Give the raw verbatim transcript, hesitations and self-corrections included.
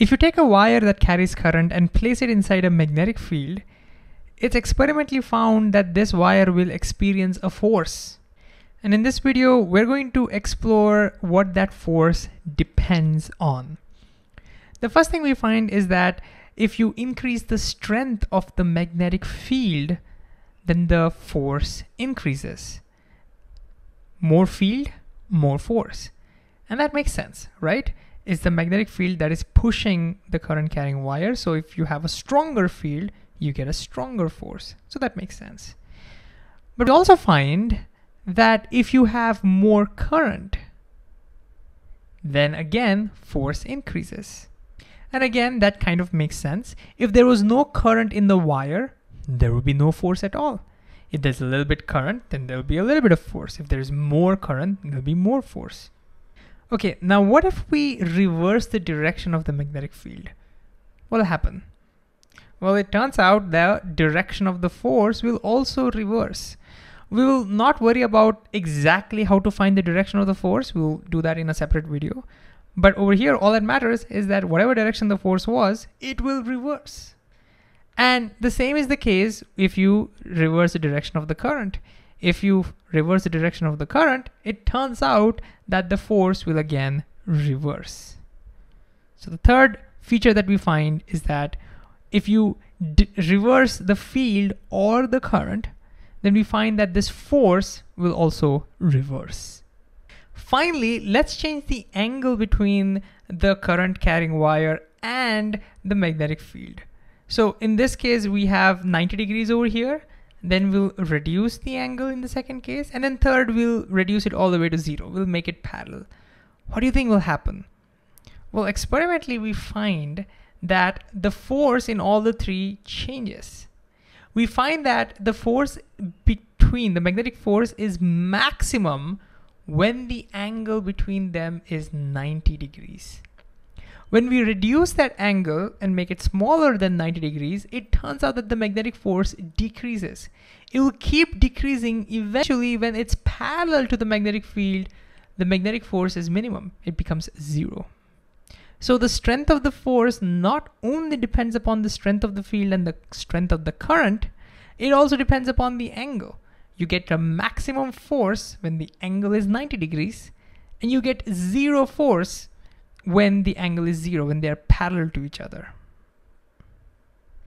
If you take a wire that carries current and place it inside a magnetic field, it's experimentally found that this wire will experience a force. And in this video, we're going to explore what that force depends on. The first thing we find is that if you increase the strength of the magnetic field, then the force increases. More field, more force. And that makes sense, right? It's the magnetic field that is pushing the current carrying wire. So if you have a stronger field, you get a stronger force. So that makes sense. But we also find that if you have more current, then again, force increases. And again, that kind of makes sense. If there was no current in the wire, there would be no force at all. If there's a little bit current, then there'll be a little bit of force. If there's more current, there'll be more force. Okay, now what if we reverse the direction of the magnetic field? What'll happen? Well, it turns out the direction of the force will also reverse. We will not worry about exactly how to find the direction of the force. We'll do that in a separate video. But over here, all that matters is that whatever direction the force was, it will reverse. And the same is the case if you reverse the direction of the current. If you reverse the direction of the current, it turns out that the force will again reverse. So the third feature that we find is that if you d- reverse the field or the current, then we find that this force will also reverse. Finally, let's change the angle between the current carrying wire and the magnetic field. So in this case, we have ninety degrees over here, then we'll reduce the angle in the second case, and then third, we'll reduce it all the way to zero. We'll make it parallel. What do you think will happen? Well, experimentally, we find that the force in all the three changes. We find that the force between, the magnetic force is maximum when the angle between them is ninety degrees. When we reduce that angle and make it smaller than ninety degrees, it turns out that the magnetic force decreases. It will keep decreasing. Eventually, when it's parallel to the magnetic field, the magnetic force is minimum. It becomes zero. So the strength of the force not only depends upon the strength of the field and the strength of the current, it also depends upon the angle. You get a maximum force when the angle is ninety degrees, and you get zero force when the angle is zero, when they are parallel to each other.